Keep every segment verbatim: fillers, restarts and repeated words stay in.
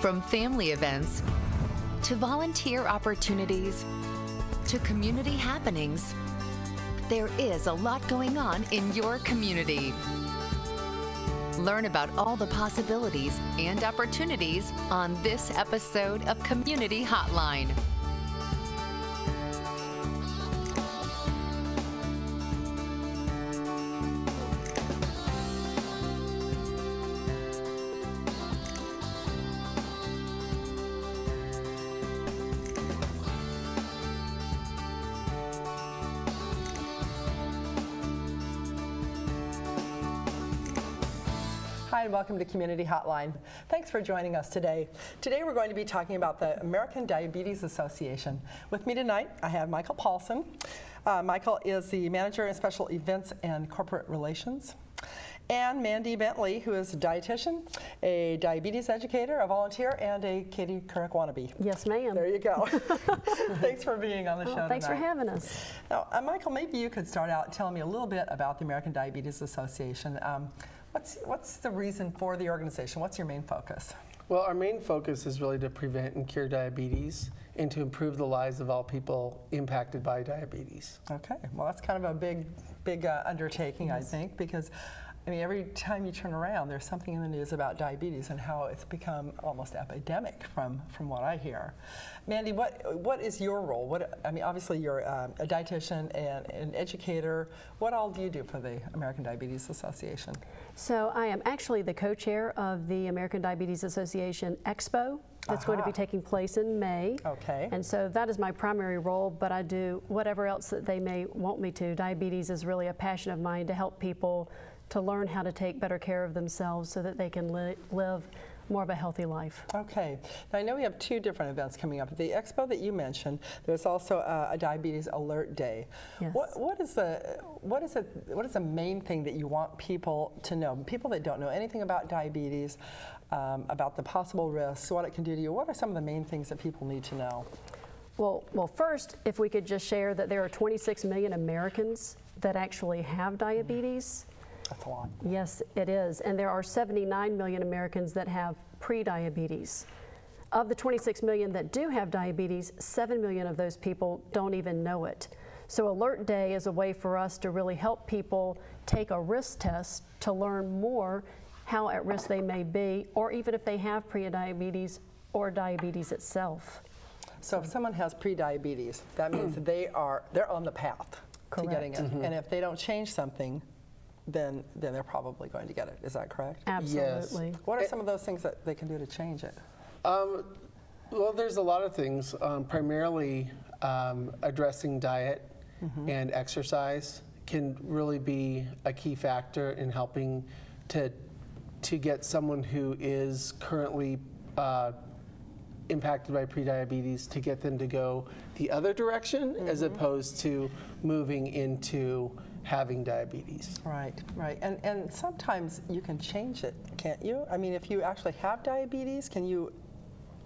From family events to volunteer opportunities to community happenings, there is a lot going on in your community. Learn about all the possibilities and opportunities on this episode of Community Hotline. Welcome to Community Hotline. Thanks for joining us today. Today we're going to be talking about the American Diabetes Association. With me tonight I have Michael Paulson. Uh, Michael is the Manager in Special Events and Corporate Relations. And Mandy Bentley, who is a dietitian, a diabetes educator, a volunteer, and a Katie Couric wannabe. Yes, ma'am. There you go. Thanks for being on the show oh, thanks tonight. for having us. Now, uh, Michael, maybe you could start out telling me a little bit about the American Diabetes Association. Um, What's, what's the reason for the organization? What's your main focus? Well, our main focus is really to prevent and cure diabetes and to improve the lives of all people impacted by diabetes. Okay, well that's kind of a big, big uh, undertaking, yes. I think, because I mean, every time you turn around, there's something in the news about diabetes and how it's become almost epidemic from, from what I hear. Mandy, what, what is your role? What, I mean, obviously you're um, a dietitian and an educator. What all do you do for the American Diabetes Association? So I am actually the co-chair of the American Diabetes Association Expo. That's Aha. going to be taking place in May. Okay. And so that is my primary role, but I do whatever else that they may want me to. Diabetes is really a passion of mine, to help people to learn how to take better care of themselves so that they can li live more of a healthy life. Okay, now I know we have two different events coming up. At the expo that you mentioned, there's also a, a Diabetes Alert Day. Yes. What, what is the what is the what is the main thing that you want people to know? People that don't know anything about diabetes, um, about the possible risks, what it can do to you. What are some of the main things that people need to know? Well, well, first, if we could just share that there are twenty-six million Americans that actually have diabetes. That's a lot. Yes, it is. And there are seventy-nine million Americans that have pre-diabetes. Of the twenty-six million that do have diabetes, seven million of those people don't even know it. So Alert Day is a way for us to really help people take a risk test to learn more how at risk they may be, or even if they have pre-diabetes or diabetes itself. So if someone has pre-diabetes, that means they are, they're on the path Correct. to getting it. Mm-hmm. And if they don't change something, Then, then they're probably going to get it. Is that correct? Absolutely. Yes. What are some of those things that they can do to change it? Um, well, there's a lot of things, um, primarily um, addressing diet mm-hmm. and exercise can really be a key factor in helping to, to get someone who is currently uh, impacted by prediabetes to get them to go the other direction mm-hmm. as opposed to moving into having diabetes. Right, right. And and sometimes you can change it, can't you? I mean, if you actually have diabetes, can you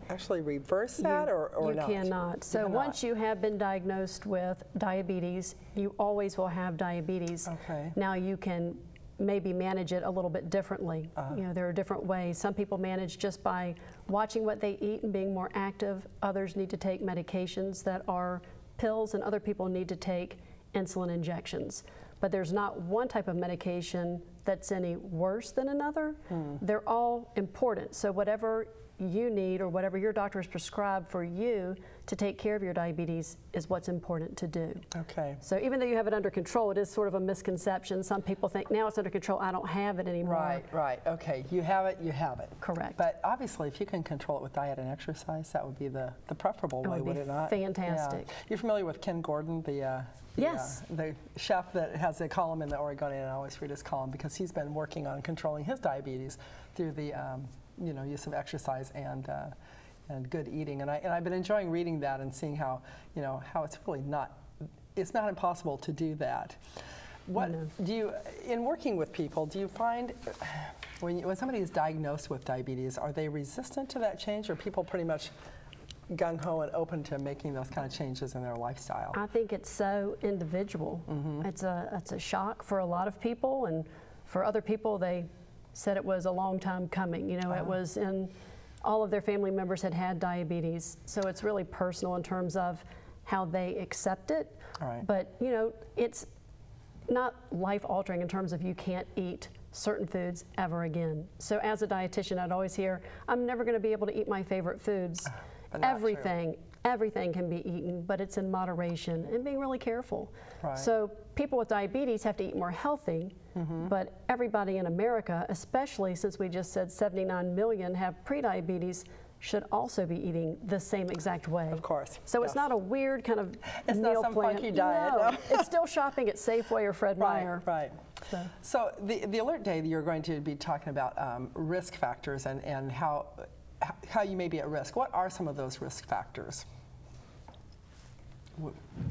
actually reverse that you, or, or you not? You cannot. So you cannot. Once you have been diagnosed with diabetes, you always will have diabetes. Okay. Now you can maybe manage it a little bit differently. Uh-huh. You know, there are different ways. Some people manage just by watching what they eat and being more active. Others need to take medications that are pills, and other people need to take insulin injections. But there's not one type of medication that's any worse than another. Mm. They're all important. So whatever you need or whatever your doctor has prescribed for you to take care of your diabetes is what's important to do. Okay. So even though you have it under control, it is sort of a misconception. Some people think, now it's under control, I don't have it anymore. Right, right. Okay. You have it, you have it. Correct. But obviously, if you can control it with diet and exercise, that would be the, the preferable way, would it not? Fantastic. Yeah. You're familiar with Ken Gordon, the uh, Yes. Yeah, the chef that has a column in the Oregonian, and I always read his column because he's been working on controlling his diabetes through the um, you know, use of exercise and uh, and good eating. And I and I've been enjoying reading that and seeing how you know how it's really not it's not impossible to do that. What no. do you in working with people? Do you find when you, when somebody is diagnosed with diabetes, are they resistant to that change, or people pretty much gung-ho and open to making those kind of changes in their lifestyle? I think it's so individual. Mm-hmm. It's a it's a shock for a lot of people, and for other people, they said it was a long time coming. You know, uh-huh. it was in all of their family members had had diabetes. So it's really personal in terms of how they accept it. All right. But, you know, it's not life-altering in terms of you can't eat certain foods ever again. So as a dietitian, I'd always hear, I'm never going to be able to eat my favorite foods. Everything, true. everything can be eaten, but it's in moderation and being really careful. Right. So people with diabetes have to eat more healthy, mm-hmm. but everybody in America, especially since we just said seventy-nine million have prediabetes, should also be eating the same exact way. Of course. So yes. it's not a weird kind of it's meal not some plan. funky diet. No, no. It's still shopping at Safeway or Fred Meyer. Right, right. So, so the, the Alert Day, you're going to be talking about um, risk factors and, and how, how you may be at risk. What are some of those risk factors?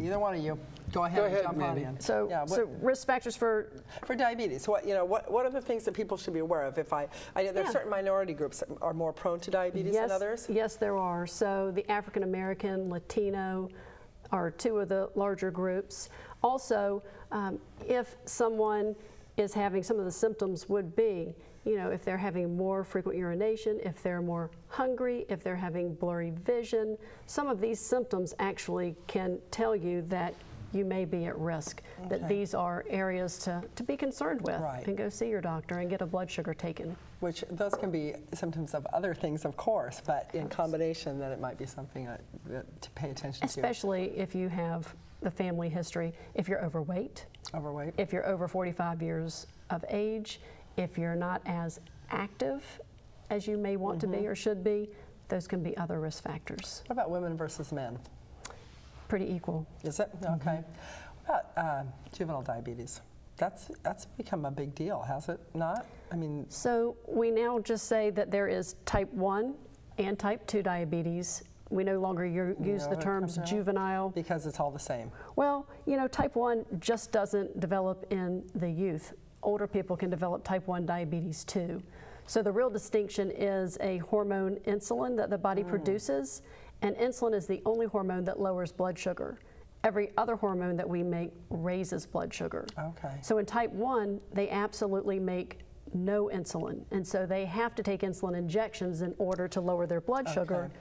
Either one of you, go ahead, go ahead and jump Mandy. on in. So, yeah, so risk factors for for diabetes. What you know, what what are the things that people should be aware of? If I, I know there yeah. are certain minority groups that are more prone to diabetes yes, than others. Yes, there are. So the African American, Latino, are two of the larger groups. Also, um, if someone is having some of the symptoms, would be. You know, if they're having more frequent urination, if they're more hungry, if they're having blurry vision, some of these symptoms actually can tell you that you may be at risk, okay. that these are areas to, to be concerned with right. and go see your doctor and get a blood sugar taken. Which those can be symptoms of other things, of course, but in combination that it might be something that, that to pay attention Especially to. Especially if you have the family history, if you're overweight, overweight, if you're over forty-five years of age, if you're not as active as you may want mm-hmm. to be or should be, those can be other risk factors. What about women versus men? Pretty equal. Is it? Mm-hmm. Okay. What about uh, juvenile diabetes? That's, that's become a big deal, has it not? I mean. So we now just say that there is type one and type two diabetes. We no longer use you know the terms juvenile. Because it's all the same. Well, you know, type one just doesn't develop in the youth. Older people can develop type one diabetes too. So the real distinction is a hormone insulin that the body mm. produces, and insulin is the only hormone that lowers blood sugar. Every other hormone that we make raises blood sugar. Okay. So in type one, they absolutely make no insulin, and so they have to take insulin injections in order to lower their blood okay. sugar.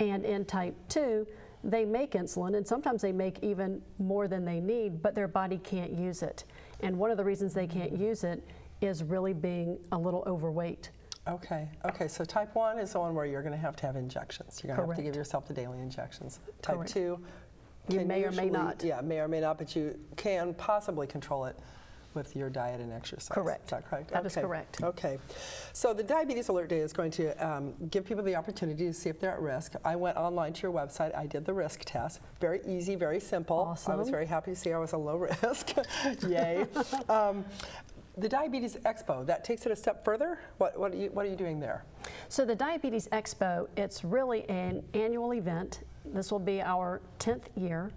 And in type two, they make insulin, and sometimes they make even more than they need, but their body can't use it. And one of the reasons they can't use it is really being a little overweight. Okay, okay, so type one is the one where you're gonna have to have injections. You're gonna Correct. have to give yourself the daily injections. Type Correct. two, you may usually, or may not. Yeah, may or may not, but you can possibly control it with your diet and exercise. Correct. Is that correct? That okay. is correct. Okay. So the Diabetes Alert Day is going to um, give people the opportunity to see if they're at risk. I went online to your website. I did the risk test. Very easy, very simple. Awesome. I was very happy to see I was a low risk. Yay. um, the Diabetes Expo, that takes it a step further? What, what, are you, what are you doing there? So the Diabetes Expo, it's really an annual event. This will be our tenth year.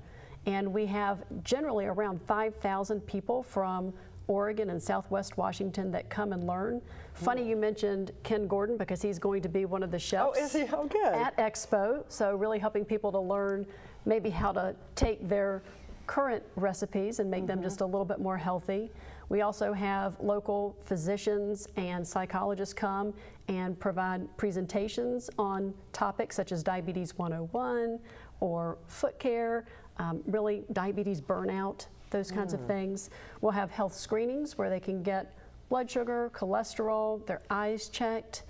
And we have generally around five thousand people from Oregon and Southwest Washington that come and learn. Funny yeah. you mentioned Ken Gordon because he's going to be one of the chefs oh, is he? Oh, good. at Expo. So really helping people to learn maybe how to take their current recipes and make mm-hmm. them just a little bit more healthy. We also have local physicians and psychologists come and provide presentations on topics such as Diabetes one oh one or foot care. Um, really diabetes burnout, those kinds mm. of things. We'll have health screenings where they can get blood sugar, cholesterol, their eyes checked.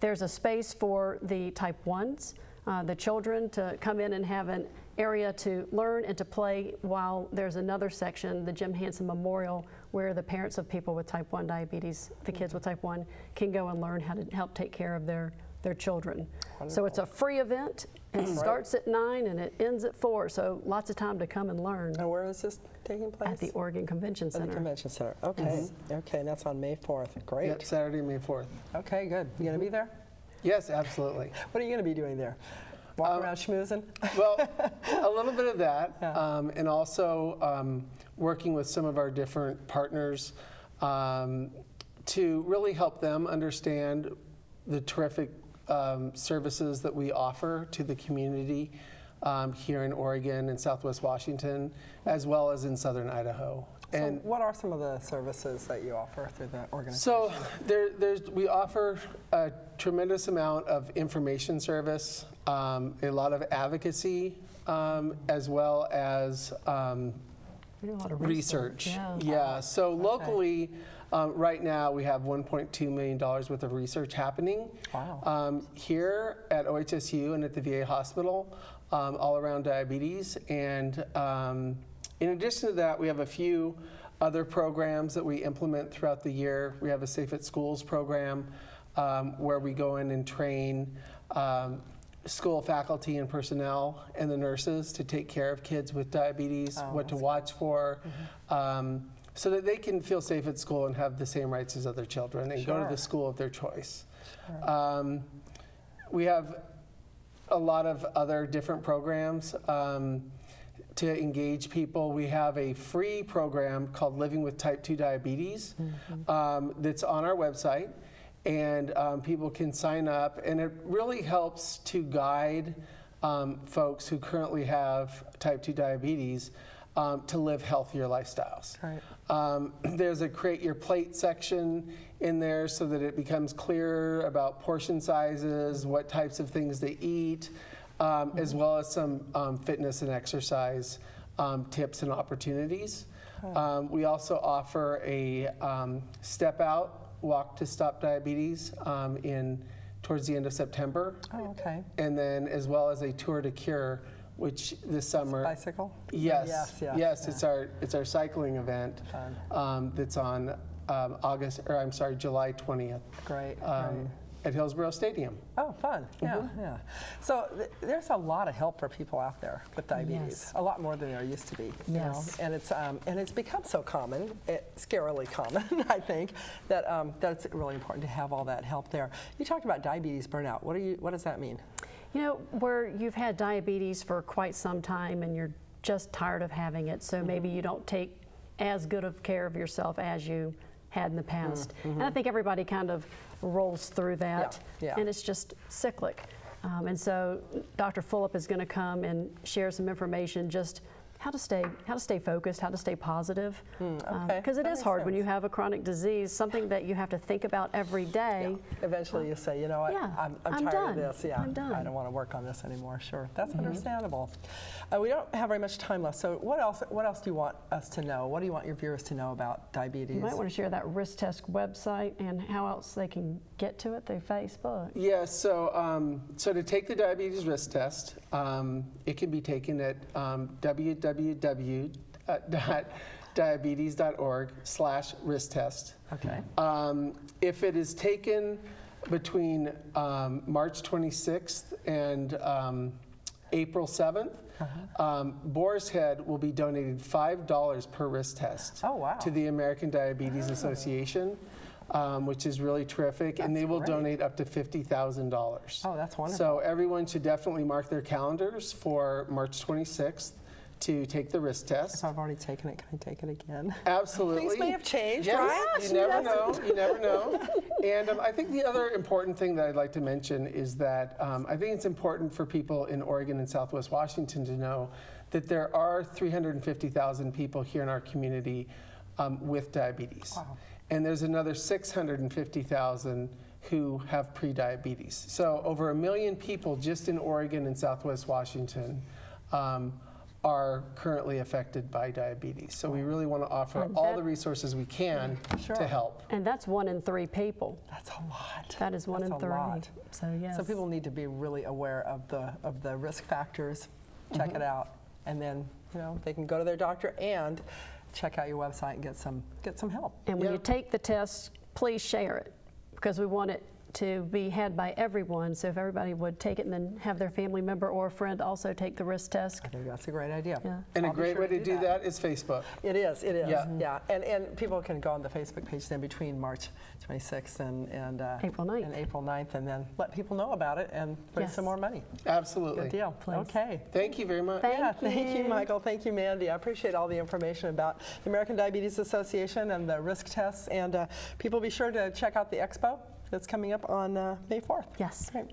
There's a space for the type ones, uh, the children to come in and have an area to learn and to play while there's another section, the Jim Hansen Memorial, where the parents of people with type one diabetes, the kids with type one, can go and learn how to help take care of their their children. Wonderful. So it's a free event. It right. starts at nine and it ends at four, so lots of time to come and learn. And where is this taking place? At the Oregon Convention Center. At the Convention Center, okay. Mm-hmm. Okay, and that's on May fourth, great. Yep, Saturday, May fourth. Okay, good. You gonna be there? Yes, absolutely. What are you gonna be doing there? Walk um, around schmoozing? Well, a little bit of that, yeah. um, and also um, working with some of our different partners um, to really help them understand the terrific Um, services that we offer to the community um, here in Oregon and Southwest Washington, as well as in Southern Idaho. And so what are some of the services that you offer through the organization? So there, there's, we offer a tremendous amount of information service, um, a lot of advocacy, um, as well as um, we do a lot of research. research. Yeah. yeah. So okay. locally, um, right now we have one point two million dollars worth of research happening. Wow. Um, here at O H S U and at the V A hospital, um, all around diabetes. And um, in addition to that, we have a few other programs that we implement throughout the year. We have a Safe at Schools program um, where we go in and train um, school faculty and personnel and the nurses to take care of kids with diabetes, oh, what to watch good. for, mm-hmm. um, so that they can feel safe at school and have the same rights as other children and sure. go to the school of their choice. Sure. Um, we have a lot of other different programs. Um, to engage people. We have a free program called Living with Type two Diabetes mm-hmm. um, that's on our website, and um, people can sign up, and it really helps to guide um, folks who currently have type two diabetes um, to live healthier lifestyles. Right. Um, there's a Create Your Plate section in there so that it becomes clearer about portion sizes, what types of things they eat, Um, as well as some um, fitness and exercise um, tips and opportunities. Oh. Um, we also offer a um, Step Out Walk to Stop Diabetes um, in towards the end of September. Oh, okay. And then as well as a Tour to Cure, which this summer. It's bicycle? Yes. Yes, yes, yes yeah. it's our it's our cycling event um, that's on um, August or I'm sorry, July twentieth. Great. Um, great. At Hillsborough Stadium. Oh, fun! Yeah, mm-hmm. yeah. So th there's a lot of help for people out there with diabetes. Yes. A lot more than there used to be. Yes. You know? And it's um, and it's become so common, it, scarily common, I think, that um, that it's really important to have all that help there. You talked about diabetes burnout. What do you? What does that mean? You know, where you've had diabetes for quite some time and you're just tired of having it, so mm-hmm. maybe you don't take as good of care of yourself as you had in the past. Mm-hmm. And I think everybody kind of rolls through that, yeah, yeah. and it's just cyclic. Um, and so Doctor Fulop is going to come and share some information, just how to stay, how to stay focused, how to stay positive, because mm, okay. um, it that is hard sense. when you have a chronic disease, something that you have to think about every day. Yeah. Eventually, uh, you say, you know what, yeah, I'm, I'm, I'm tired done. of this. Yeah, I'm done. I don't want to work on this anymore. Sure, that's mm-hmm. understandable. Uh, we don't have very much time left, so what else? What else do you want us to know? What do you want your viewers to know about diabetes? You might want to share that risk test website and how else they can get to it through Facebook. Yeah. So, um, so to take the diabetes risk test, um, it can be taken at um, www. www dot diabetes dot org slash risk test. Okay. Um, if it is taken between um, March twenty-sixth and um, April seventh, uh-huh. um, Boar's Head will be donated five dollars per risk test oh, wow. to the American Diabetes oh. Association, um, which is really terrific, that's and they will great. donate up to fifty thousand dollars. Oh, that's wonderful. So everyone should definitely mark their calendars for March twenty-sixth. To take the risk test. If I've already taken it, can I take it again? Absolutely. Things may have changed, yes. right? You never know, you never know. And um, I think the other important thing that I'd like to mention is that um, I think it's important for people in Oregon and Southwest Washington to know that there are three hundred fifty thousand people here in our community um, with diabetes. Wow. And there's another six hundred fifty thousand who have prediabetes. So over a million people just in Oregon and Southwest Washington um, are currently affected by diabetes. So we really want to offer that, all the resources we can sure. to help. And that's one in three people. That's a lot. That is one that's in three. Lot. So yes. So people need to be really aware of the of the risk factors. Check mm-hmm. it out, and then you know they can go to their doctor and check out your website and get some get some help. And when yeah. you take the test, please share it, because we want it to be had by everyone. So if everybody would take it and then have their family member or a friend also take the risk test. I think that's a great idea. Yeah. And I'll a great sure way to do, do that. that is Facebook. It is, it is, yeah. Mm-hmm. yeah. And and people can go on the Facebook page then between March twenty-sixth and, and, uh, April ninth. and April ninth and then let people know about it and raise yes. some more money. Absolutely. Good deal, please. Okay. Thank you very much. Thank yeah, you. Thank you, Michael. Thank you, Mandy. I appreciate all the information about the American Diabetes Association and the risk tests, and uh, people be sure to check out the expo that's coming up on uh, May fourth. Yes. Right.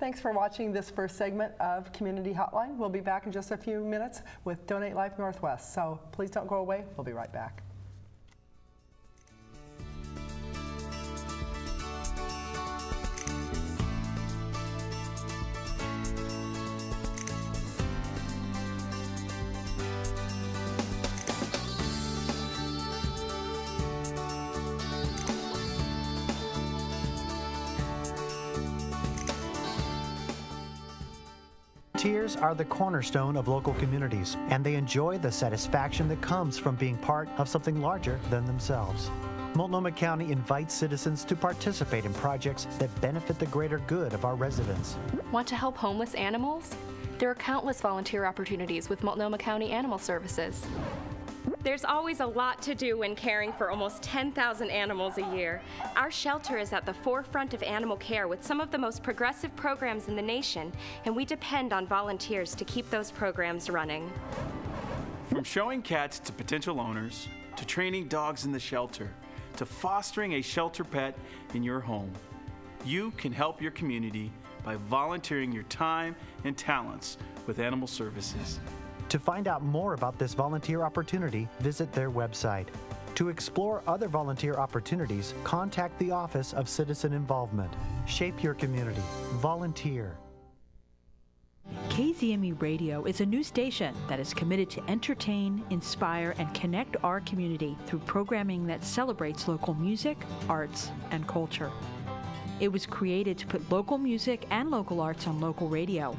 Thanks for watching this first segment of Community Hotline. We'll be back in just a few minutes with Donate Life Northwest, so please don't go away. We'll be right back. Tears are the cornerstone of local communities, and they enjoy the satisfaction that comes from being part of something larger than themselves. Multnomah County invites citizens to participate in projects that benefit the greater good of our residents. Want to help homeless animals? There are countless volunteer opportunities with Multnomah County Animal Services. There's always a lot to do when caring for almost ten thousand animals a year. Our shelter is at the forefront of animal care with some of the most progressive programs in the nation, and we depend on volunteers to keep those programs running. From showing cats to potential owners, to training dogs in the shelter, to fostering a shelter pet in your home, you can help your community by volunteering your time and talents with Animal Services. To find out more about this volunteer opportunity, visit their website. To explore other volunteer opportunities, contact the Office of Citizen Involvement. Shape your community. Volunteer. K Z M E Radio is a new station that is committed to entertain, inspire, and connect our community through programming that celebrates local music, arts, and culture. It was created to put local music and local arts on local radio,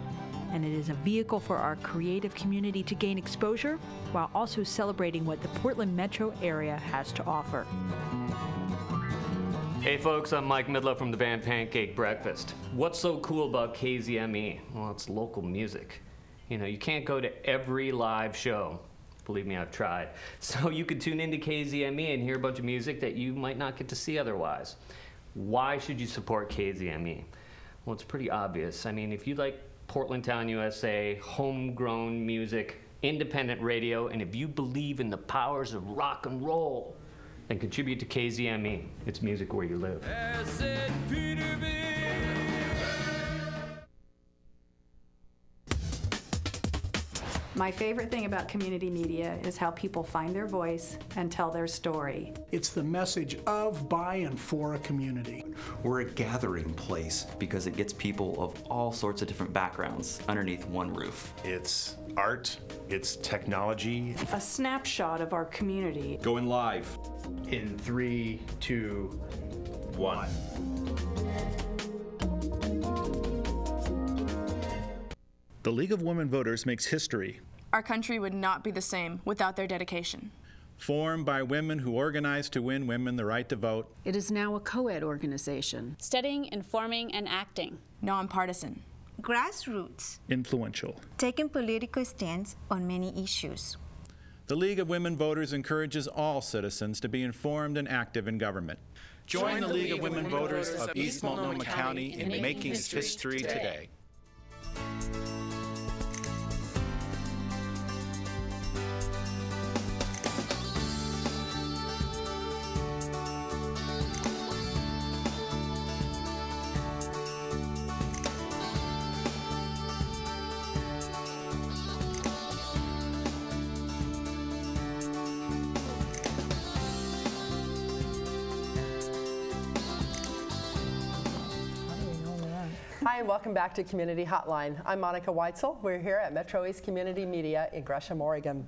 and it is a vehicle for our creative community to gain exposure while also celebrating what the Portland metro area has to offer. Hey folks, I'm Mike Midler from the band Pancake Breakfast. What's so cool about K Z M E? Well, it's local music. You know, you can't go to every live show. Believe me, I've tried. So you can tune into K Z M E and hear a bunch of music that you might not get to see otherwise. Why should you support K Z M E? Well, it's pretty obvious. I mean, if you like Portland Town, U S A, homegrown music, independent radio, and if you believe in the powers of rock and roll, then contribute to K Z M E. It's music where you live. My favorite thing about community media is how people find their voice and tell their story. It's the message of, by, and for a community. We're a gathering place because it gets people of all sorts of different backgrounds underneath one roof. It's art, it's technology. A snapshot of our community. Going live. In three, two, one. The League of Women Voters makes history. Our country would not be the same without their dedication. Formed by women who organized to win women the right to vote. It is now a co-ed organization. Studying, informing, and acting. Nonpartisan. Grassroots. Influential. Taking political stands on many issues. The League of Women Voters encourages all citizens to be informed and active in government. Join the League of Women Voters of East Multnomah County in making history today. Welcome back to Community Hotline. I'm Monica Weitzel. We're here at Metro East Community Media in Gresham, Oregon.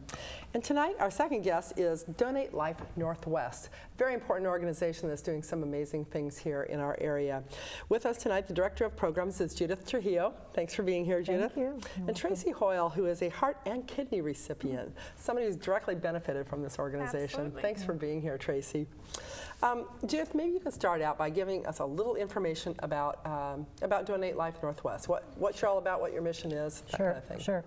And tonight, our second guest is Donate Life Northwest, a very important organization that's doing some amazing things here in our area. With us tonight, the Director of Programs is Judith Trujillo. Thanks for being here, Judith. Thank you. And Tracy Hoyle, who is a heart and kidney recipient, somebody who's directly benefited from this organization. Absolutely. Thanks for being here, Tracy. Um, Judith, maybe you can start out by giving us a little information about um, about Donate Life Northwest. What what you're all about, what your mission is, that sure, kind of thing. Sure.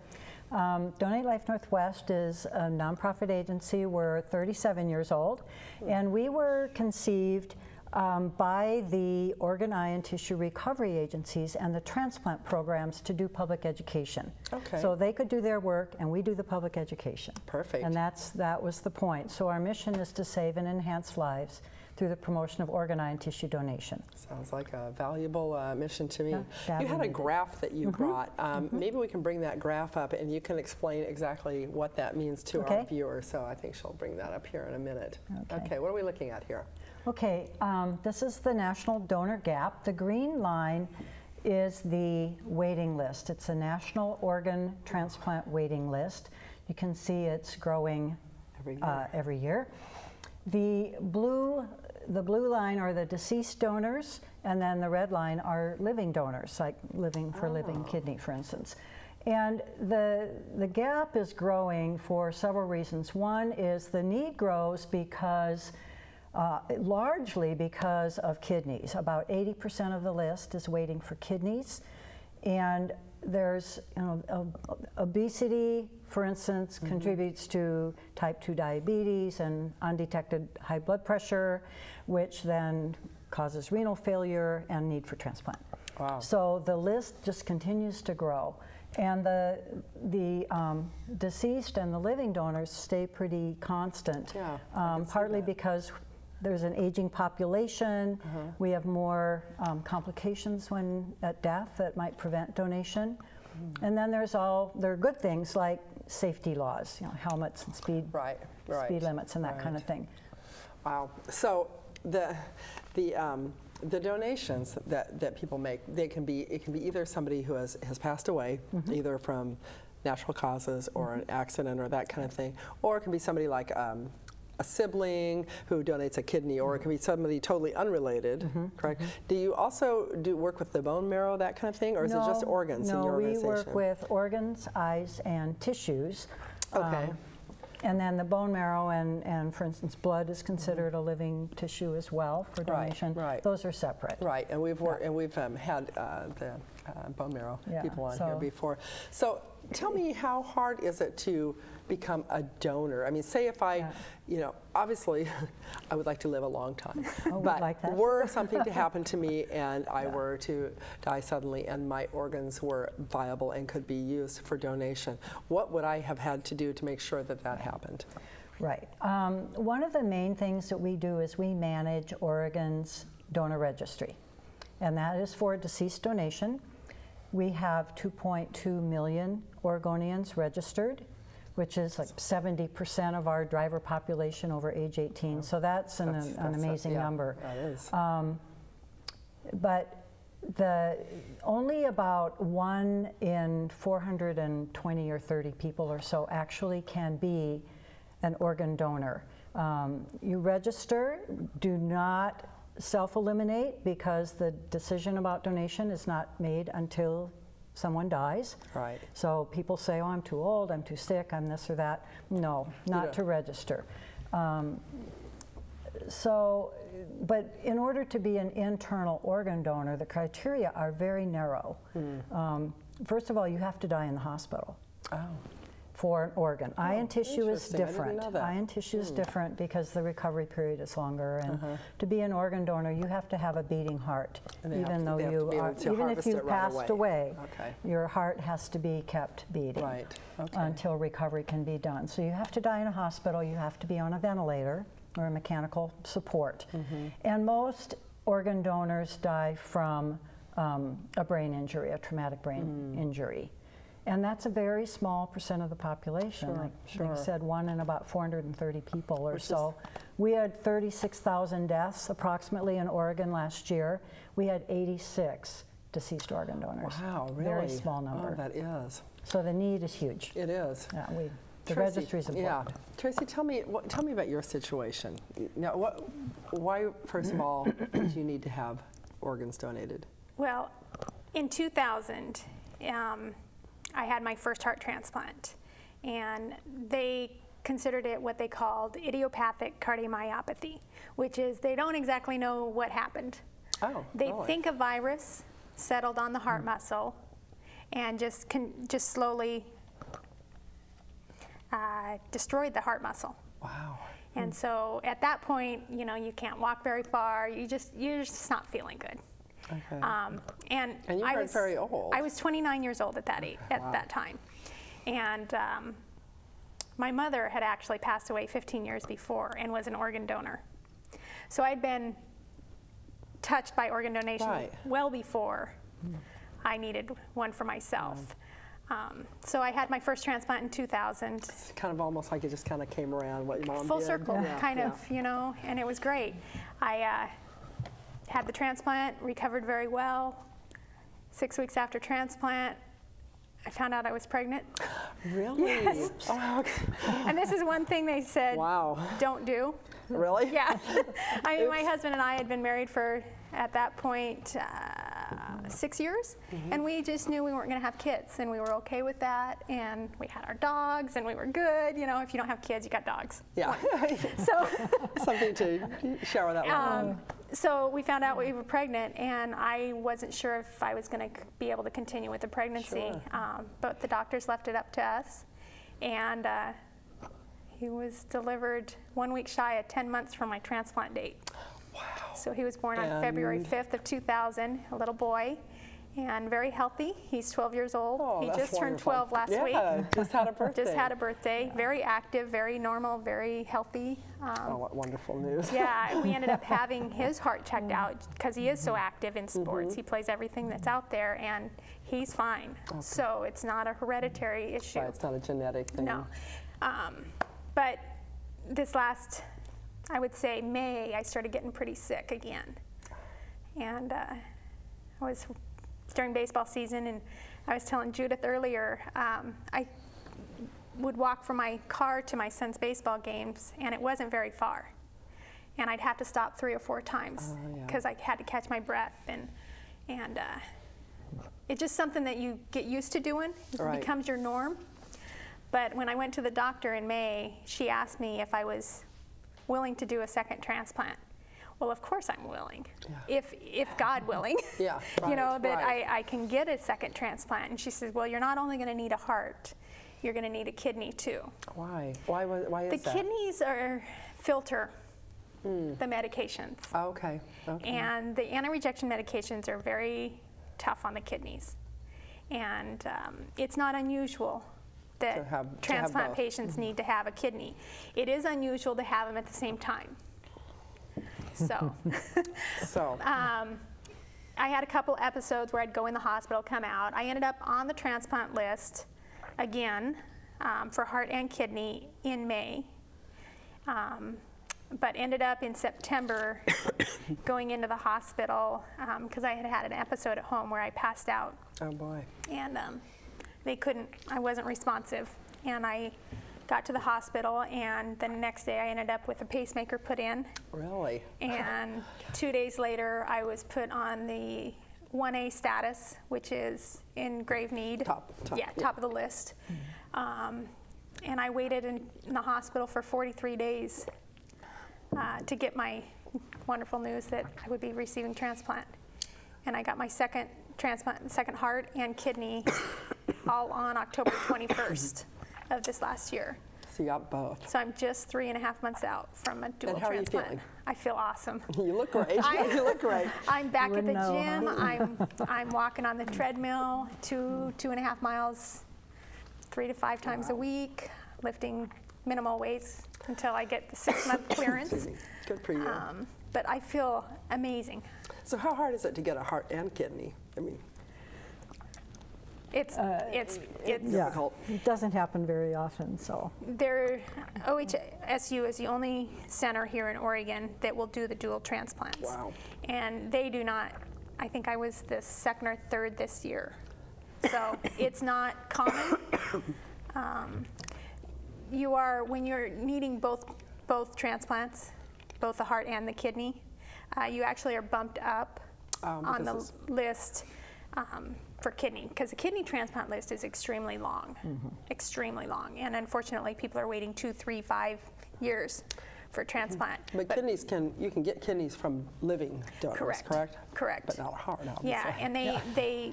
Um, Donate Life Northwest is a nonprofit agency. We're thirty-seven years old, mm-hmm. and we were conceived um, by the Oregonian tissue recovery agencies and the transplant programs to do public education. Okay. So they could do their work, and we do the public education. Perfect. And that's that was the point. So our mission is to save and enhance lives through the promotion of organ, eye, and tissue donation. Sounds like a valuable uh, mission to me. Yeah, you had a graph that you mm-hmm. brought. Um, mm-hmm. Maybe we can bring that graph up and you can explain exactly what that means to okay. our viewers. So I think she'll bring that up here in a minute. Okay, okay, what are we looking at here? Okay, um, this is the national donor gap. The green line is the waiting list. It's a national organ transplant waiting list. You can see it's growing every year. Uh, every year. The blue, the blue line are the deceased donors, and then the red line are living donors, like living for oh. living kidney, for instance. And the, the gap is growing for several reasons. One is the need grows because, uh, largely because of kidneys. About eighty percent of the list is waiting for kidneys. And there's, you know, obesity, for instance, mm-hmm. contributes to type two diabetes and undetected high blood pressure, which then causes renal failure and need for transplant. Wow. So the list just continues to grow. And the, the um, deceased and the living donors stay pretty constant, yeah, um, partly because there's an aging population. Uh-huh. We have more um, complications when at death that might prevent donation. Mm. And then there's all, there are good things like safety laws, you know, helmets and speed, right, right, speed limits and that right. kind of thing. Wow. So the, the, um, the donations that, that people make, they can be, it can be either somebody who has, has passed away, mm-hmm. either from natural causes or mm-hmm. an accident or that kind of thing, or it can be somebody like, um, a sibling who donates a kidney, or it could be somebody totally unrelated, mm-hmm. correct? Mm-hmm. Do you also do work with the bone marrow, that kind of thing, or is no, it just organs no, in your organization? No, we work with organs, eyes, and tissues. Okay. Um, and then the bone marrow and, and for instance, blood is considered mm-hmm. a living tissue as well for donation. Right, right. Those are separate. Right, and we've, worked, yeah. and we've um, had uh, the uh, bone marrow yeah, people on so here before. So tell me, how hard is it to become a donor? I mean, say if I, yeah. you know, obviously I would like to live a long time, oh, but like that. Were something to happen to me and I yeah. were to die suddenly and my organs were viable and could be used for donation, what would I have had to do to make sure that that happened? Right. Um, one of the main things that we do is we manage Oregon's donor registry, and that is for deceased donation. We have two point two million Oregonians registered, which is like seventy percent of our driver population over age eighteen. Oh, so that's an, that's, an that's amazing a, yeah, number. That is. Um, but the only about one in four hundred twenty or thirty people or so actually can be an organ donor. Um, you register, do not self-eliminate, because the decision about donation is not made until someone dies. Right. So people say, oh, I'm too old, I'm too sick, I'm this or that. No, not yeah. to register. Um, so, but in order to be an internal organ donor, the criteria are very narrow. Mm. Um, first of all, you have to die in the hospital oh. for an organ. Oh, eye and tissue is different. I didn't know that. Eye and tissue mm. is different because the recovery period is longer. And uh-huh. to be an organ donor, you have to have a beating heart, even though you are, even if you passed away, okay. your heart has to be kept beating right. okay. until recovery can be done. So you have to die in a hospital. You have to be on a ventilator or a mechanical support. Mm-hmm. And most organ donors die from um, a brain injury, a traumatic brain mm. injury. And that's a very small percent of the population. Sure, like sure. you said, one in about four hundred thirty people or Which so. We had thirty-six thousand deaths approximately in Oregon last year. We had eighty-six deceased organ donors. Wow, really? Very small number. Oh, that is. So the need is huge. It is. Yeah, we, the Tracy, registry's important. Yeah. Tracy, tell me, what, tell me about your situation. Now, what, why, first of all, do you need to have organs donated? Well, in two thousand, um, I had my first heart transplant, and they considered it what they called idiopathic cardiomyopathy, which is they don't exactly know what happened. Oh, they really? Think a virus settled on the heart mm. muscle and just can just slowly uh, destroyed the heart muscle. Wow. And mm. so at that point, you know, you can't walk very far. You just you're just not feeling good. Okay. Um, and and you I was very old. I was twenty-nine years old at that age, at wow. that time, and um, my mother had actually passed away fifteen years before and was an organ donor. So I'd been touched by organ donation right. well before mm. I needed one for myself. Right. Um, so I had my first transplant in two thousand. It's kind of almost like it just kind of came around what your mom Full did. Circle, yeah. kind yeah. of, you know, and it was great. I uh, had the transplant, recovered very well. Six weeks after transplant, I found out I was pregnant. Really? Yes. Oh, okay. And this is one thing they said, wow. don't do. Really? Yeah. I mean, my husband and I had been married for, at that point, uh, six years. Mm-hmm. And we just knew we weren't going to have kids. And we were okay with that. And we had our dogs. And we were good. You know, if you don't have kids, you got dogs. Yeah. So something to shower that um, one. So we found out we were pregnant, and I wasn't sure if I was going to be able to continue with the pregnancy. Sure. Um, but the doctors left it up to us, and uh, he was delivered one week shy of ten months from my transplant date. Wow. So he was born and on February fifth of two thousand, a little boy, and very healthy. He's twelve years old. Oh, he just turned wonderful. twelve last yeah, week. Just had a birthday. Just had a birthday. Yeah. Very active, very normal, very healthy. Um, oh, what wonderful news. Yeah, we ended up having his heart checked out because he is so active in sports. Mm-hmm. He plays everything that's out there, and he's fine. Okay. So it's not a hereditary issue. Right, it's not a genetic thing. No. Um, but this last, I would say, May, I started getting pretty sick again. And uh, I was... during baseball season, and I was telling Judith earlier, um, I would walk from my car to my son's baseball games, and it wasn't very far. And I'd have to stop three or four times because oh, yeah. I had to catch my breath, and and uh, it's just something that you get used to doing. It right. becomes your norm. But when I went to the doctor in May, she asked me if I was willing to do a second transplant. Well, of course I'm willing, yeah. if if God willing, yeah, right, you know, that right. I, I can get a second transplant. And she says, well, you're not only going to need a heart, you're going to need a kidney too. Why? Why, why is the that? The kidneys are filter mm. the medications. Oh, okay. okay. And the anti-rejection medications are very tough on the kidneys. And um, it's not unusual that to have, transplant to have patients mm-hmm. need to have a kidney. It is unusual to have them at the same time. So, so. Um, I had a couple episodes where I'd go in the hospital, come out. I ended up on the transplant list again um, for heart and kidney in May, um, but ended up in September going into the hospital because um, I had had an episode at home where I passed out. Oh boy. And um, they couldn't, I wasn't responsive, and I got to the hospital, and the next day I ended up with a pacemaker put in. Really? And two days later I was put on the one A status, which is in grave need. Top. top yeah, top yeah. of the list. Mm-hmm. um, and I waited in, in the hospital for forty-three days uh, to get my wonderful news that I would be receiving transplant. And I got my second transplant, second heart and kidney, all on October twenty-first. of this last year. So you got both. So I'm just three and a half months out from a dual and how transplant. Are you feeling? I feel awesome. You look great. I, you look great. I'm back at the know, gym. Huh? I'm I'm walking on the treadmill two two and a half miles, three to five times wow. a week, lifting minimal weights until I get the six month clearance. Good for you. Um, but I feel amazing. So how hard is it to get a heart and kidney? I mean. It's, uh, it's it's it's yeah. difficult. It doesn't happen very often, so. There, O H S U is the only center here in Oregon that will do the dual transplants. Wow. And they do not. I think I was the second or third this year, so it's not common. Um, you are when you're needing both both transplants, both the heart and the kidney. Uh, you actually are bumped up um, on the list. Um, for kidney, because the kidney transplant list is extremely long, mm-hmm. extremely long, and unfortunately people are waiting two, three, five years for transplant. Mm-hmm. but, but kidneys can, you can get kidneys from living donors, correct? Correct, correct. But not a heart, obviously. Yeah, and they, yeah. they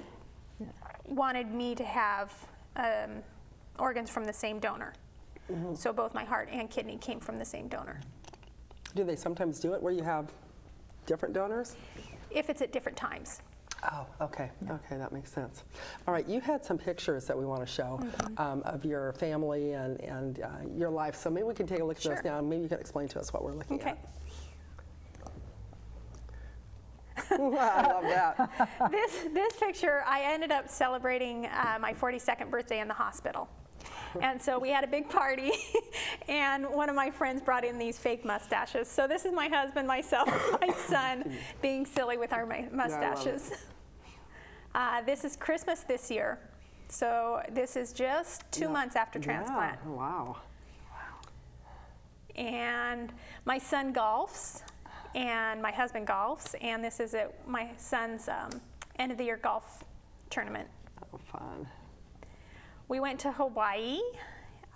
yeah. wanted me to have um, organs from the same donor, mm-hmm. so both my heart and kidney came from the same donor. Do they sometimes do it where you have different donors? If it's at different times. Oh, okay, okay, that makes sense. All right, you had some pictures that we want to show mm-hmm. um, of your family and, and uh, your life, so maybe we can take a look at sure. those now, and maybe you can explain to us what we're looking okay. at. I love that. This, this picture, I ended up celebrating uh, my forty-second birthday in the hospital. And so we had a big party, and one of my friends brought in these fake mustaches. So this is my husband, myself, my son, being silly with our mustaches. Yeah, uh, this is Christmas this year. So this is just two yeah. months after transplant. Yeah. Wow. Wow. And my son golfs, and my husband golfs, and this is at my son's um, end of the year golf tournament. Oh, fun. We went to Hawaii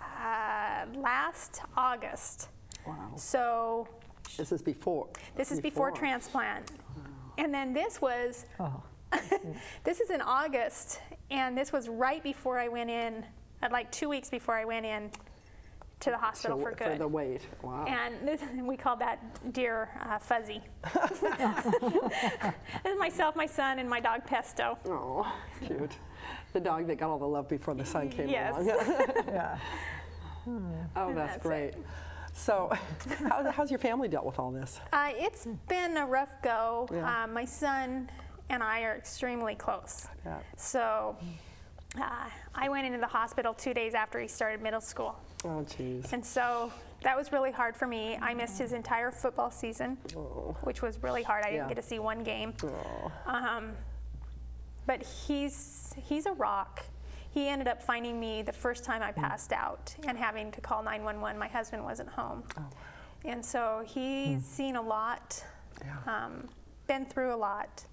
uh, last August. Wow. So this is before. This is before, before transplant. Wow. And then this was, oh. This is in August, and this was right before I went in, uh, like two weeks before I went in to the hospital so for good. For the wait, wow. And this, we called that dear uh, Fuzzy. This is myself, my son, and my dog Pesto. Oh, cute. The dog that got all the love before the sun came yes. along. Yeah. Hmm. Oh, that's, that's great. It. So how, how's your family dealt with all this? Uh, it's been a rough go. Yeah. Uh, my son and I are extremely close. Yeah. So uh, I went into the hospital two days after he started middle school. Oh, geez. And so that was really hard for me. I missed his entire football season, oh. which was really hard. I yeah. didn't get to see one game. Oh. Um, But he's, he's a rock. He ended up finding me the first time I passed out and having to call nine one one. My husband wasn't home. Oh. And so he's mm. seen a lot, yeah. um, been through a lot.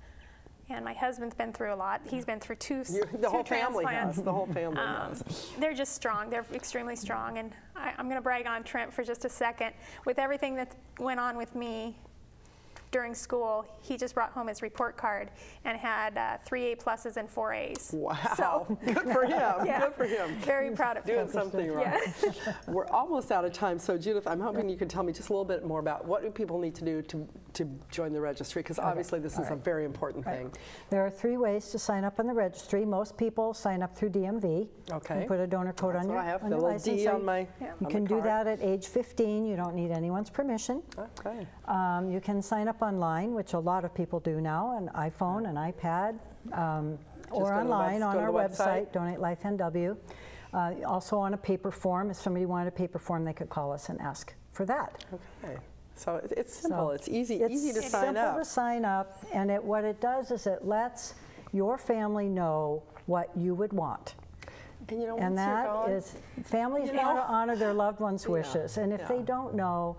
And my husband's been through a lot. He's been through two transplants. The whole family has. The whole family um, has. They're just strong. They're extremely strong. And I, I'm going to brag on Trent for just a second. With everything that went on with me, during school, he just brought home his report card and had uh, three A pluses and four A's. Wow! So, good for him. Yeah. Good for him. Very proud of doing him. Doing something right. Yeah. We're almost out of time, so Judith, I'm hoping you can tell me just a little bit more about what do people need to do to to join the registry, because okay. obviously this All is right. a very important right. thing. There are three ways to sign up on the registry. Most people sign up through D M V. Okay. You put a donor code That's on your. I have on the little license. D on my. Yeah. You on can do that at age fifteen. You don't need anyone's permission. Okay. Um, you can sign up online, which a lot of people do now, an iPhone, an iPad, um, or online on our website, website, Donate Life N W. Uh, also on a paper form. If somebody wanted a paper form, they could call us and ask for that. Okay. So it's simple. So it's easy, it's easy to sign up. It's simple to sign up, and it, what it does is it lets your family know what you would want. And, you know, and that gone, is, families want to honor their loved ones' yeah. wishes, and if yeah. they don't know,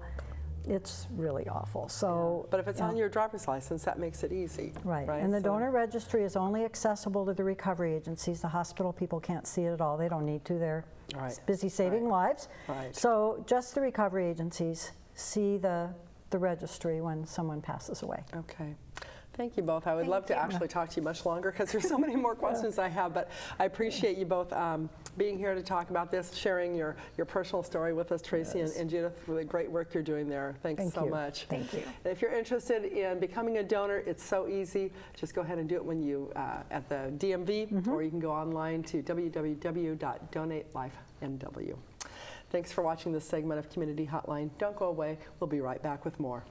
it's really awful. So, yeah. But if it's yeah. on your driver's license, that makes it easy. Right. right? And the so. donor registry is only accessible to the recovery agencies. The hospital people can't see it at all. They don't need to. They're right. busy saving right. lives. Right. So just the recovery agencies see the, the registry when someone passes away. Okay. Thank you both. I would Thank love you. to actually talk to you much longer because there's so many more questions I have, but I appreciate you both um, being here to talk about this, sharing your, your personal story with us, Tracy yes. and, and Judith, for the great work you're doing there. Thanks Thank so you. much. Thank you. And if you're interested in becoming a donor, it's so easy. Just go ahead and do it when you, uh, at the D M V, mm-hmm. or you can go online to w w w dot donate life n w. Thanks for watching this segment of Community Hotline. Don't go away. We'll be right back with more.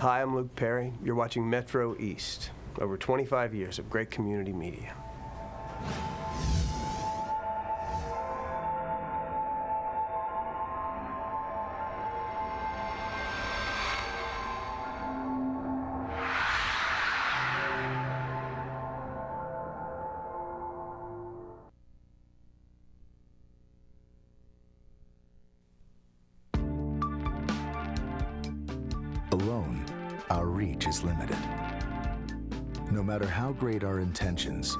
Hi, I'm Luke Perry. You're watching Metro East, over twenty-five years of great community media. Alone, our reach is limited. No matter how great our intentions,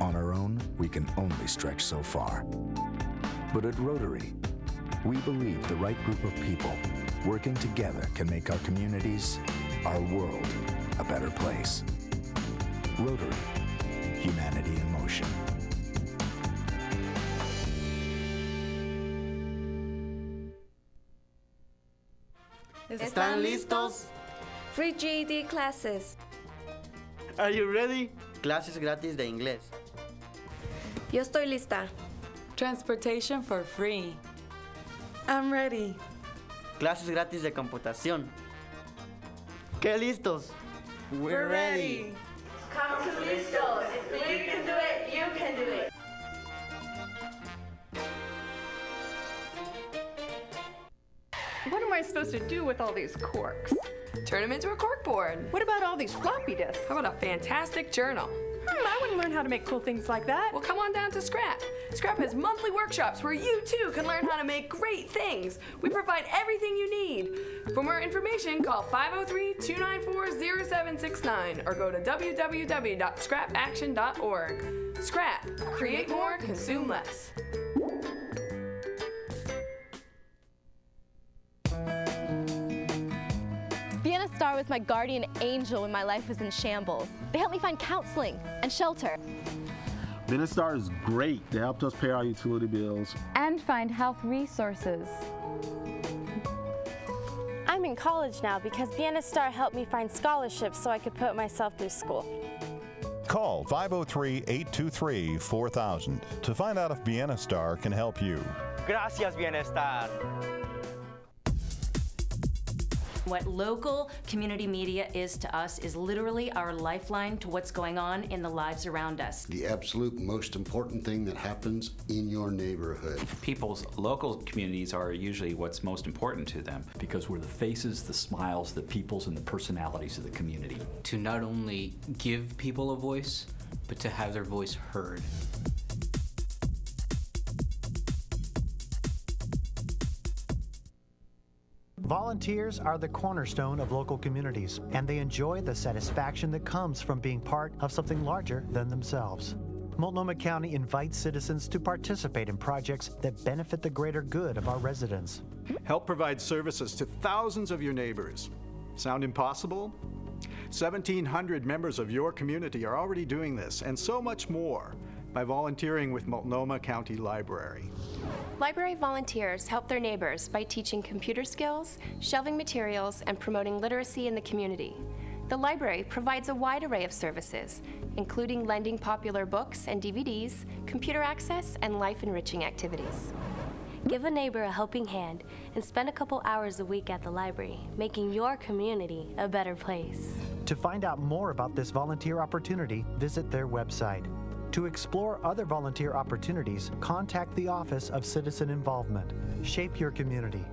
on our own, we can only stretch so far. But at Rotary, we believe the right group of people working together can make our communities, our world, a better place. Rotary, humanity in motion. ¿Están listos? Free G E D classes. Are you ready? Clases gratis de inglés. Yo estoy lista. Transportation for free. I'm ready. Clases gratis de computación. ¿Qué listos? We're ready. Come to listos. If we can do it, you can do it. What am I supposed to do with all these corks? Turn them into a corkboard. What about all these floppy disks? How about a fantastic journal? Hmm, I wouldn't learn how to make cool things like that. Well, come on down to Scrap. Scrap has monthly workshops where you, too, can learn how to make great things. We provide everything you need. For more information, call five oh three, two nine four, oh seven six nine or go to w w w dot scrap action dot org. Scrap. Create more, consume less. Bienestar was my guardian angel when my life was in shambles. They helped me find counseling and shelter. Bienestar is great. They helped us pay our utility bills and find health resources. I'm in college now because Bienestar helped me find scholarships so I could put myself through school. Call five oh three, eight two three, four thousand to find out if Bienestar can help you. Gracias, Bienestar. What local community media is to us is literally our lifeline to what's going on in the lives around us. The absolute most important thing that happens in your neighborhood. People's local communities are usually what's most important to them. Because we're the faces, the smiles, the peoples, and the personalities of the community. To not only give people a voice, but to have their voice heard. Volunteers are the cornerstone of local communities, and they enjoy the satisfaction that comes from being part of something larger than themselves. Multnomah County invites citizens to participate in projects that benefit the greater good of our residents. Help provide services to thousands of your neighbors. Sound impossible? seventeen hundred members of your community are already doing this, and so much more, by volunteering with Multnomah County Library. Library volunteers help their neighbors by teaching computer skills, shelving materials, and promoting literacy in the community. The library provides a wide array of services, including lending popular books and D V Ds, computer access, and life-enriching activities. Give a neighbor a helping hand and spend a couple hours a week at the library, making your community a better place. To find out more about this volunteer opportunity, visit their website. To explore other volunteer opportunities, contact the Office of Citizen Involvement. Shape your community.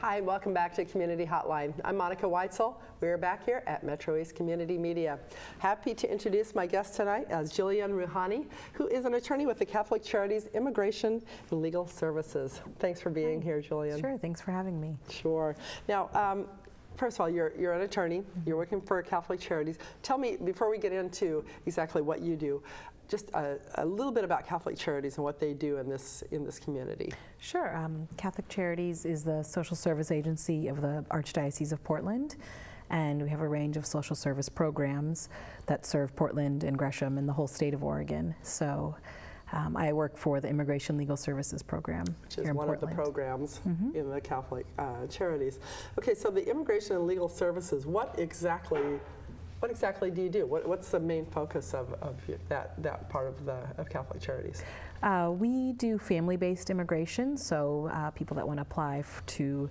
Hi, and welcome back to Community Hotline. I'm Monica Weitzel. We are back here at Metro East Community Media. Happy to introduce my guest tonight as Julian Ruhani, who is an attorney with the Catholic Charities Immigration and Legal Services. Thanks for being Hi. here, Julian. Sure, thanks for having me. Sure. Now, um, first of all, you're, you're an attorney. Mm-hmm. You're working for Catholic Charities. Tell me, before we get into exactly what you do, just a, a little bit about Catholic Charities and what they do in this in this community. Sure. Um, Catholic Charities is the social service agency of the Archdiocese of Portland, and we have a range of social service programs that serve Portland and Gresham and the whole state of Oregon. So um, I work for the Immigration Legal Services program, which is one of the programs mm-hmm. in the Catholic uh, Charities. Okay, so the Immigration and Legal Services, what exactly What exactly do you do? What, what's the main focus of, of that, that part of, the, of Catholic Charities? Uh, we do family-based immigration, so uh, people that want to apply to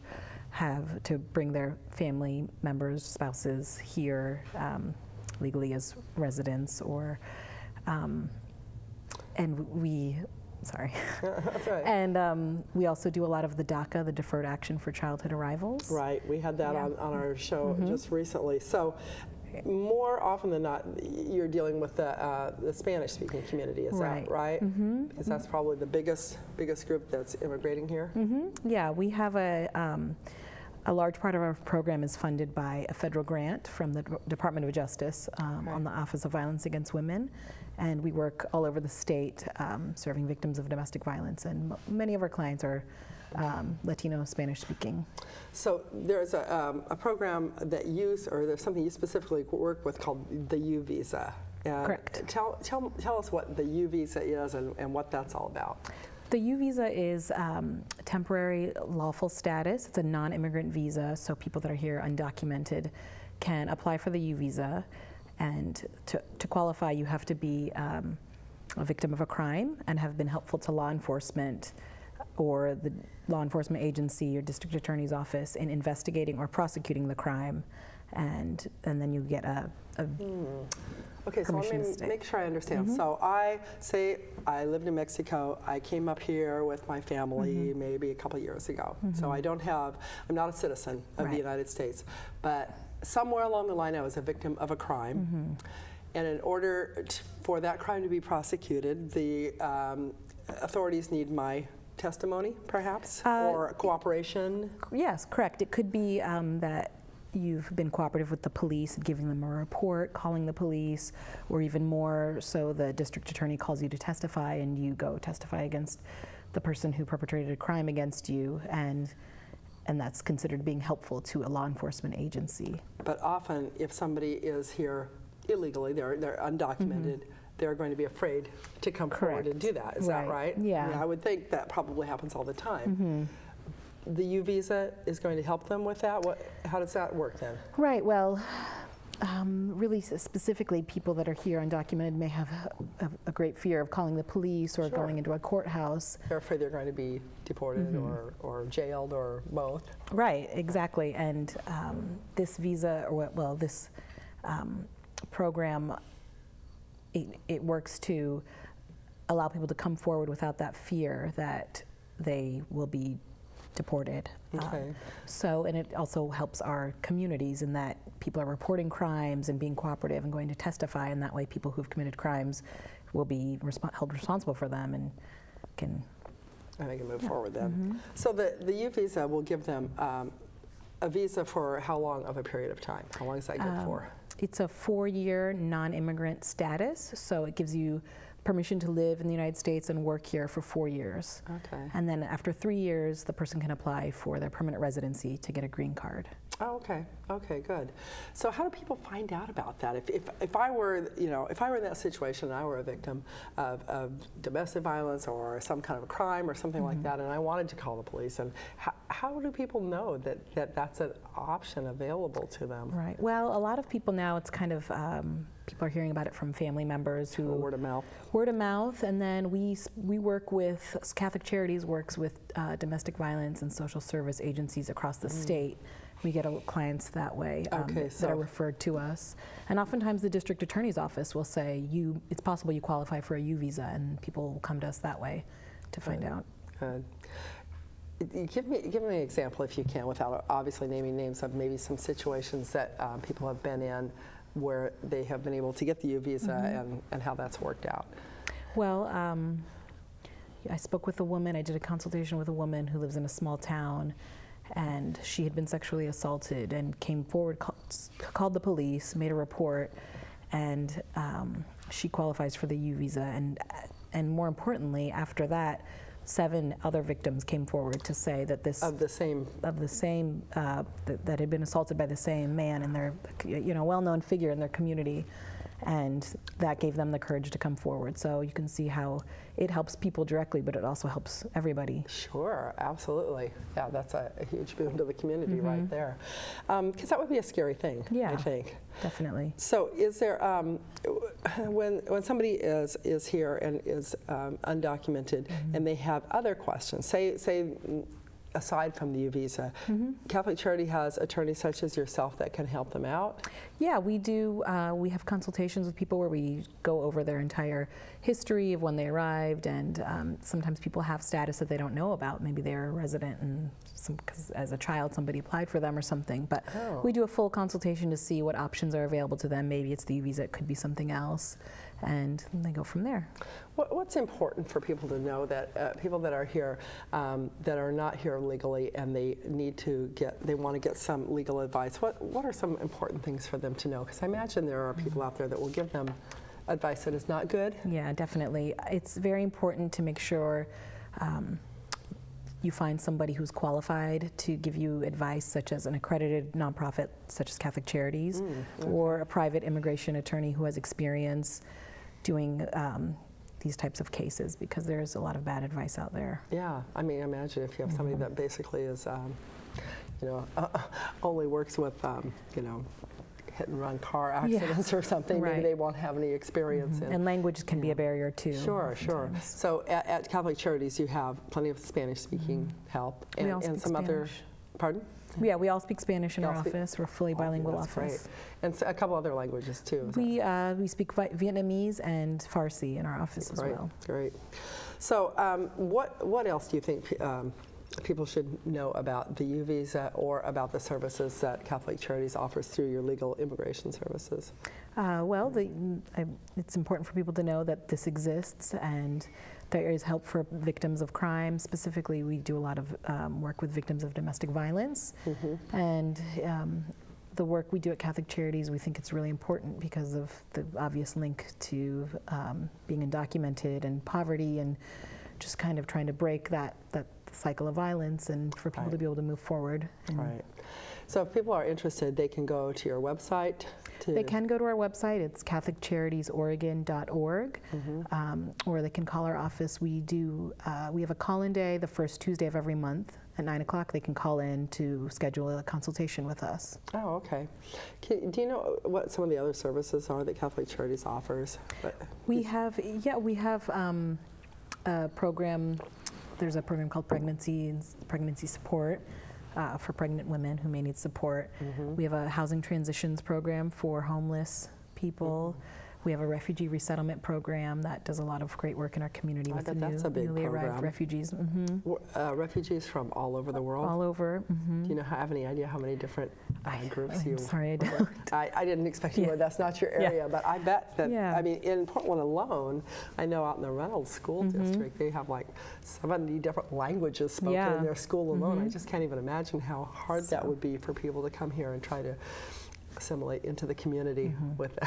have to bring their family members, spouses here um, legally as residents, or um, and we. Sorry. That's right. And um, we also do a lot of the DACA, the Deferred Action for Childhood Arrivals. Right. We had that yeah. on, on our show mm-hmm. just recently. So. More often than not, you're dealing with the, uh, the Spanish-speaking community, is right. that right? Mm-hmm. Because that's probably the biggest biggest group that's immigrating here. Mm-hmm. Yeah, we have a um, A large part of our program is funded by a federal grant from the Department of Justice um, right. on the Office of Violence Against Women, and we work all over the state um, serving victims of domestic violence, and m many of our clients are um, Latino, Spanish-speaking. So there's a, um, a program that you, or there's something you specifically work with called the U Visa. Uh, Correct. Tell, tell, tell us what the U Visa is and, and what that's all about. The U visa is um, temporary lawful status. It's a non-immigrant visa, so people that are here undocumented can apply for the U visa. And to, to qualify, you have to be um, a victim of a crime and have been helpful to law enforcement or the law enforcement agency or district attorney's office in investigating or prosecuting the crime. And, and then you get a, a mm. Okay, so let me state. make sure I understand. Mm-hmm. So I say I lived in Mexico. I came up here with my family mm-hmm. maybe a couple years ago. Mm-hmm. So I don't have, I'm not a citizen of right. the United States. But somewhere along the line I was a victim of a crime. Mm-hmm. And in order t for that crime to be prosecuted, the um, authorities need my testimony, perhaps, uh, or cooperation? It, yes, correct. It could be um, that you've been cooperative with the police, giving them a report, calling the police, or even more so the district attorney calls you to testify and you go testify against the person who perpetrated a crime against you, and and that's considered being helpful to a law enforcement agency. But often if somebody is here illegally, they're, they're undocumented, mm-hmm. they're going to be afraid to come Correct. forward and do that. Is right. that right? Yeah. yeah. I would think that probably happens all the time. Mm-hmm. The U visa is going to help them with that? What, how does that work then? Right, well, um, really specifically people that are here undocumented may have a, a, a great fear of calling the police or sure. going into a courthouse. They're afraid they're going to be deported mm-hmm. or, or jailed or both. Right, exactly, and um, this visa, or well, this um, program, it, it works to allow people to come forward without that fear that they will be deported. Okay. Um, so, and it also helps our communities in that people are reporting crimes and being cooperative and going to testify, and that way people who've committed crimes will be resp held responsible for them and can... And they can move yeah. forward then. Mm-hmm. So the, the U visa will give them um, a visa for how long of a period of time? How long is that good um, for? It's a four-year non-immigrant status, so it gives you permission to live in the United States and work here for four years. Okay. And then after three years, the person can apply for their permanent residency to get a green card. Oh, okay, okay, good. So how do people find out about that? If, if, if I were, you know, if I were in that situation and I were a victim of, of domestic violence or some kind of a crime or something mm-hmm. like that, and I wanted to call the police, and how, how do people know that, that that's an option available to them? Right, well, a lot of people now, it's kind of, um, people are hearing about it from family members who... Word of mouth. Word of mouth, and then we, we work with, Catholic Charities works with uh, domestic violence and social service agencies across the mm. state. We get clients that way um, okay, that so are referred to us. And oftentimes the district attorney's office will say, "You, it's possible you qualify for a U visa," and people will come to us that way to find uh, out. Uh, give, me, give me an example, if you can, without obviously naming names, of maybe some situations that um, people have been in where they have been able to get the U visa mm-hmm. and, and how that's worked out. Well, um, I spoke with a woman, I did a consultation with a woman who lives in a small town, and she had been sexually assaulted and came forward, call, called the police, made a report, and um, she qualifies for the U visa. And, and more importantly, after that, seven other victims came forward to say that this- Of the same- Of the same, uh, th that had been assaulted by the same man and their, you know, well-known figure in their community. And that gave them the courage to come forward. So you can see how it helps people directly, but it also helps everybody. Sure, absolutely. Yeah, that's a, a huge boon to the community mm-hmm. right there. Um, 'cause that would be a scary thing, yeah, I think. Definitely. So is there, um, when when somebody is, is here and is um, undocumented mm-hmm. and they have other questions, say, say aside from the U visa, mm-hmm. Catholic Charity has attorneys such as yourself that can help them out? Yeah, we do. Uh, we have consultations with people where we go over their entire history of when they arrived, and um, sometimes people have status that they don't know about. Maybe they're a resident and some, 'cause as a child somebody applied for them or something, but oh. we do a full consultation to see what options are available to them. Maybe it's the U visa, it could be something else. and they go from there. What, what's important for people to know that uh, people that are here um, that are not here legally and they need to get, they want to get some legal advice, what, what are some important things for them to know? Because I imagine there are people out there that will give them advice that is not good. Yeah, definitely. It's very important to make sure um, you find somebody who's qualified to give you advice, such as an accredited nonprofit such as Catholic Charities, mm, okay. or a private immigration attorney who has experience doing um, these types of cases, because there's a lot of bad advice out there. Yeah, I mean, imagine if you have somebody mm-hmm. that basically is, um, you know, uh, only works with, um, you know, hit and run car accidents yeah. or something, right. maybe they won't have any experience. Mm-hmm. in, and language can yeah. be a barrier too. Sure, sure. So at, at Catholic Charities you have plenty of Spanish-speaking mm-hmm. help and, we all and some Spanish. Other, pardon? Yeah, we all speak Spanish in our office. We're fully bilingual office. That's great. And so a couple other languages too. We, uh, we speak Vietnamese and Farsi in our office as well. Great, so um, what, what else do you think um, people should know about the U visa or about the services that Catholic Charities offers through your legal immigration services? Uh, well, the, I, it's important for people to know that this exists and there is help for victims of crime. Specifically, we do a lot of um, work with victims of domestic violence. Mm-hmm. And um, the work we do at Catholic Charities, we think it's really important because of the obvious link to um, being undocumented and poverty and just kind of trying to break that, that cycle of violence and for people right. to be able to move forward. Right. So if people are interested, they can go to your website? To they can go to our website. It's Catholic Charities Oregon dot org, mm-hmm. um, or they can call our office. We do, uh, we have a call-in day the first Tuesday of every month at nine o'clock. They can call in to schedule a consultation with us. Oh, okay. Can, do you know what some of the other services are that Catholic Charities offers? We have, yeah, we have um, a program. There's a program called Pregnancy Pregnancy Support uh, for pregnant women who may need support. Mm-hmm. We have a housing transitions program for homeless people. Mm-hmm. We have a refugee resettlement program that does a lot of great work in our community I with the that's new, a big newly program. Arrived refugees. Mm-hmm. uh, refugees from all over the world. All over. Mm-hmm. Do you know have any idea how many different uh, I, groups I'm you? Sorry, I don't. I, I didn't expect you. Yeah. Were. That's not your area, yeah. but I bet that. Yeah. I mean, in Portland alone, I know out in the Reynolds School mm-hmm. District, they have like seventy different languages spoken yeah. in their school alone. Mm-hmm. I just can't even imagine how hard so. That would be for people to come here and try to assimilate into the community mm-hmm. with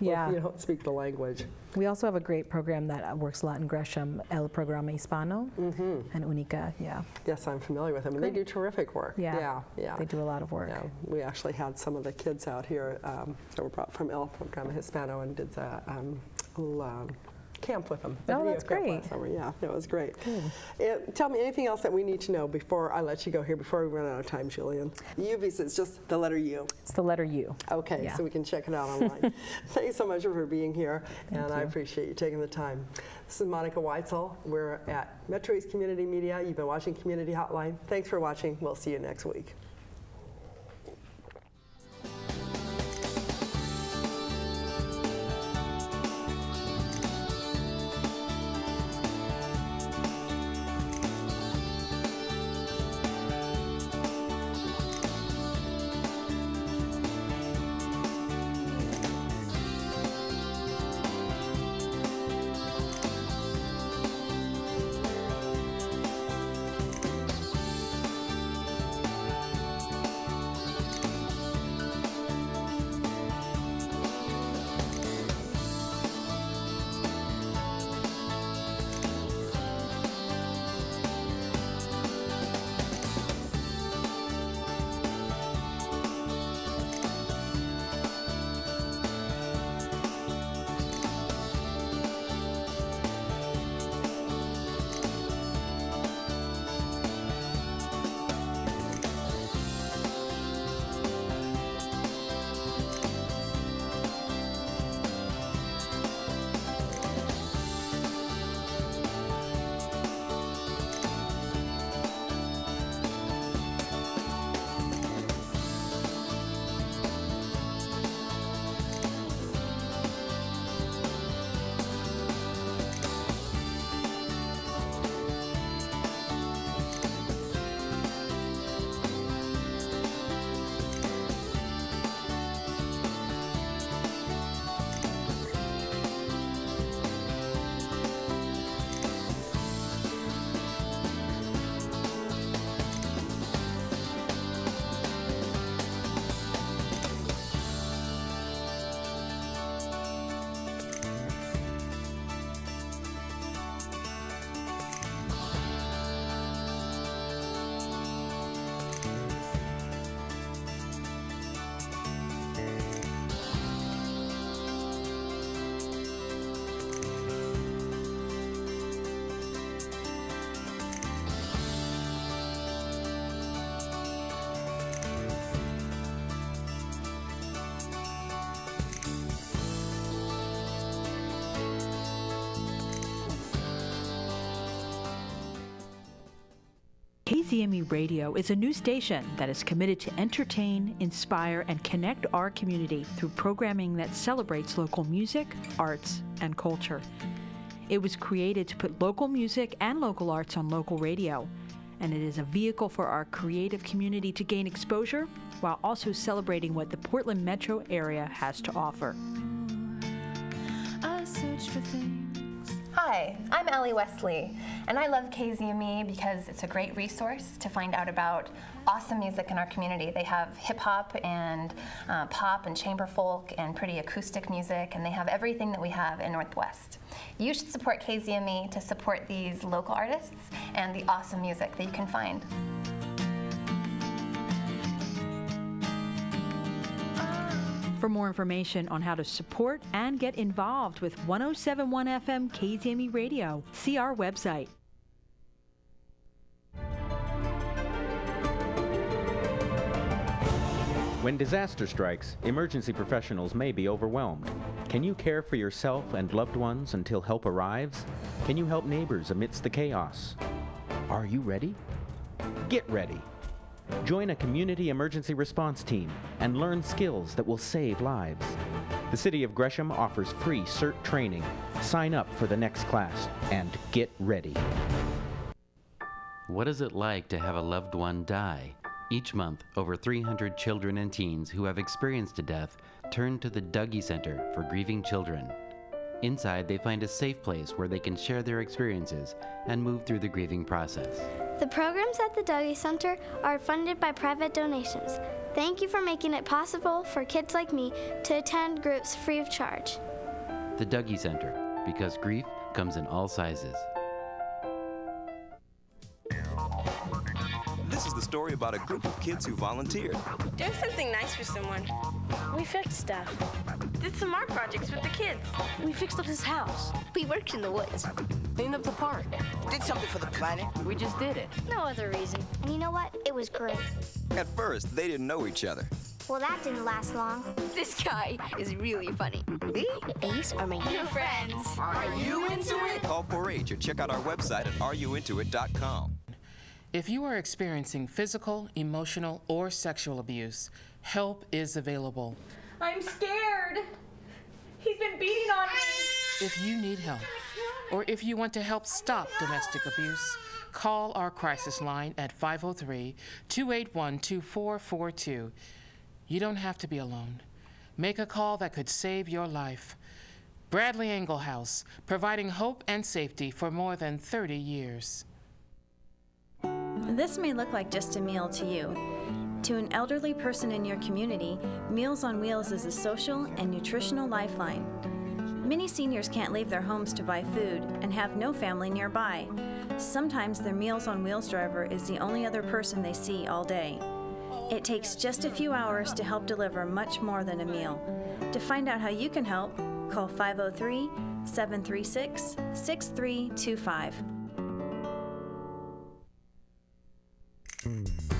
yeah. if you don't speak the language. We also have a great program that works a lot in Gresham, El Programa Hispano mm-hmm. and Unica, yeah. Yes, I'm familiar with them, and they do terrific work. Yeah, yeah, yeah. They do a lot of work. Yeah. We actually had some of the kids out here um, that were brought from El Programa Hispano and did the um, little um, camp with them. Oh, that's great. Yeah, that was great. It, tell me anything else that we need to know before I let you go here, before we run out of time, Julian. U visa, it's just the letter U. It's the letter U. Okay, yeah. So we can check it out online. Thanks so much for being here, Thank and you. I appreciate you taking the time. This is Monica Weitzel. We're at Metro East Community Media. You've been watching Community Hotline. Thanks for watching. We'll see you next week. K Z M E Radio is a new station that is committed to entertain, inspire, and connect our community through programming that celebrates local music, arts, and culture. It was created to put local music and local arts on local radio, and it is a vehicle for our creative community to gain exposure while also celebrating what the Portland metro area has to offer. I search for things. Hi, I'm Ellie Wesley, and I love K Z M E because it's a great resource to find out about awesome music in our community. They have hip-hop and uh, pop and chamber folk and pretty acoustic music, and they have everything that we have in Northwest. You should support K Z M E to support these local artists and the awesome music that you can find. For more information on how to support and get involved with one oh seven point one F M K Z M E Radio, see our website. When disaster strikes, emergency professionals may be overwhelmed. Can you care for yourself and loved ones until help arrives? Can you help neighbors amidst the chaos? Are you ready? Get ready. Join a community emergency response team and learn skills that will save lives. The City of Gresham offers free CERT training. Sign up for the next class and get ready. What is it like to have a loved one die? Each month, over three hundred children and teens who have experienced a death turn to the Dougie Center for grieving children. Inside, they find a safe place where they can share their experiences and move through the grieving process. The programs at the Dougie Center are funded by private donations. Thank you for making it possible for kids like me to attend groups free of charge. The Dougie Center, because grief comes in all sizes. This is the story about a group of kids who volunteered. Doing something nice for someone. We fixed stuff. Did some art projects with the kids. We fixed up his house. We worked in the woods. Cleaned up the park. Did something for the planet. We just did it. No other reason. And you know what? It was great. At first, they didn't know each other. Well, that didn't last long. This guy is really funny. Me? These are my new friends. Are you into it? Call four H or check out our website at are you into it dot com. If you are experiencing physical, emotional, or sexual abuse, help is available. I'm scared. He's been beating on me. If you need help, or if you want to help stop domestic abuse, call our crisis line at five oh three, two eight one, two four four two. You don't have to be alone. Make a call that could save your life. Bradley Engelhouse, providing hope and safety for more than thirty years. This may look like just a meal to you. To an elderly person in your community, Meals on Wheels is a social and nutritional lifeline. Many seniors can't leave their homes to buy food and have no family nearby. Sometimes their Meals on Wheels driver is the only other person they see all day. It takes just a few hours to help deliver much more than a meal. To find out how you can help, call five oh three, seven three six, six three two five. Mm.